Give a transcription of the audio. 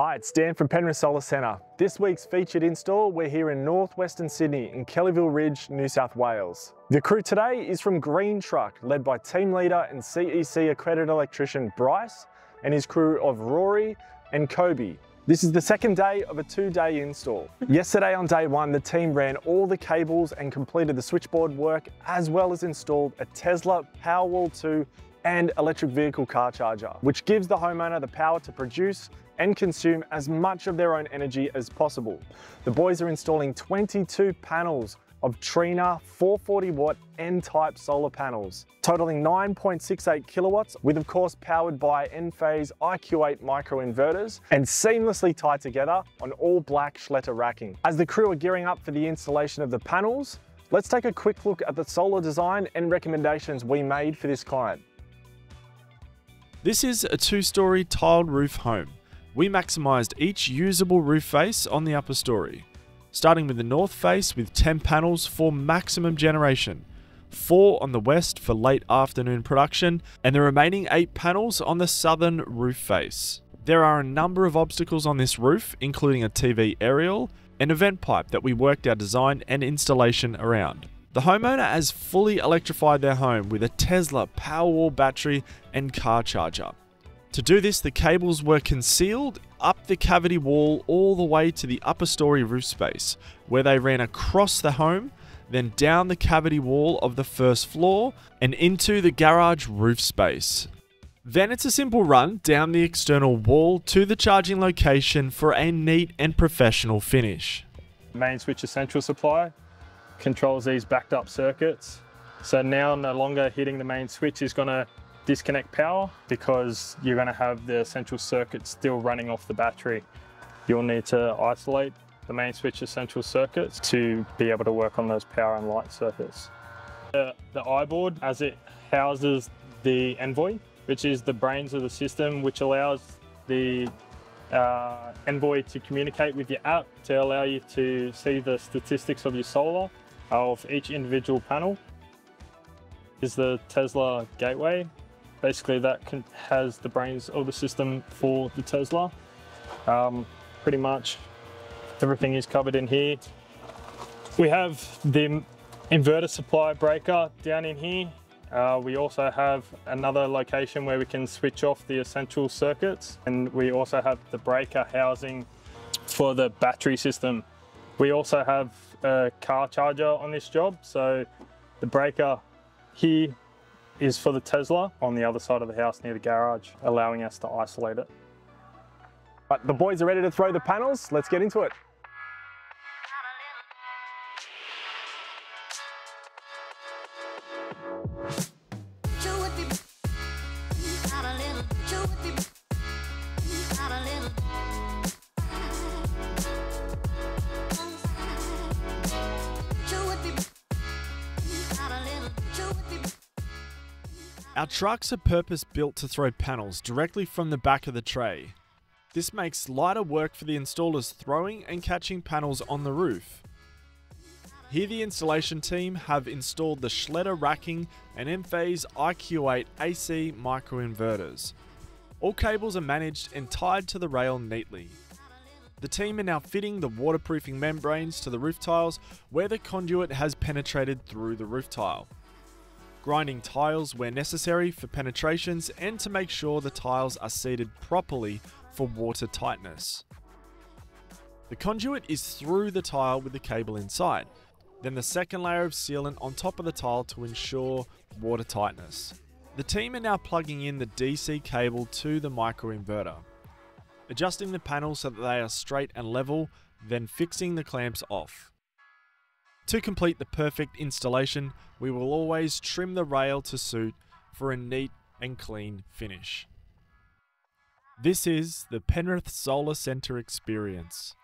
Hi, it's Dan from Penrith Solar Centre. This week's featured install, we're here in northwestern Sydney in Kellyville Ridge, New South Wales. The crew today is from Green Truck, led by team leader and CEC accredited electrician Bryce and his crew of Rory and Kobe. This is the second day of a two-day install. Yesterday on day one, the team ran all the cables and completed the switchboard work, as well as installed a Tesla Powerwall 2 and electric vehicle car charger, which gives the homeowner the power to produce and consume as much of their own energy as possible. The boys are installing 22 panels of Trina 440 Watt N-Type solar panels, totaling 9.68 kilowatts, with of course powered by Enphase IQ8 microinverters and seamlessly tied together on all black Schletter racking. As the crew are gearing up for the installation of the panels, let's take a quick look at the solar design and recommendations we made for this client. This is a two-story tiled roof home. We maximised each usable roof face on the upper storey, starting with the north face with 10 panels for maximum generation, 4 on the west for late afternoon production, and the remaining 8 panels on the southern roof face. There are a number of obstacles on this roof, including a TV aerial and vent pipe that we worked our design and installation around. The homeowner has fully electrified their home with a Tesla Powerwall battery and car charger. To do this, the cables were concealed up the cavity wall all the way to the upper story roof space, where they ran across the home, then down the cavity wall of the first floor and into the garage roof space. Then it's a simple run down the external wall to the charging location for a neat and professional finish. Main switch is central supply, controls these backed up circuits. So now no longer hitting the main switch is going to disconnect power, because you're going to have the central circuit still running off the battery. You'll need to isolate the main switch's central circuits to be able to work on those power and light circuits. The iBoard, as it houses the Envoy, which is the brains of the system, which allows the Envoy to communicate with your app to allow you to see the statistics of your solar of each individual panel, is the Tesla Gateway. Basically, that has the brains of the system for the Tesla. Pretty much everything is covered in here. We have the inverter supply breaker down in here. We also have another location where we can switch off the essential circuits. And we also have the breaker housing for the battery system. We also have a car charger on this job. So the breaker here is for the Tesla on the other side of the house near the garage, allowing us to isolate it. But the boys are ready to throw the panels. Let's get into it. Our trucks are purpose-built to throw panels directly from the back of the tray. This makes lighter work for the installers throwing and catching panels on the roof. Here the installation team have installed the Schletter racking and Enphase IQ8 AC microinverters. All cables are managed and tied to the rail neatly. The team are now fitting the waterproofing membranes to the roof tiles where the conduit has penetrated through the roof tile, grinding tiles where necessary for penetrations and to make sure the tiles are seated properly for water tightness. The conduit is through the tile with the cable inside, then the second layer of sealant on top of the tile to ensure water tightness. The team are now plugging in the DC cable to the microinverter, adjusting the panels so that they are straight and level, then fixing the clamps off. To complete the perfect installation, we will always trim the rail to suit for a neat and clean finish. This is the Penrith Solar Centre experience.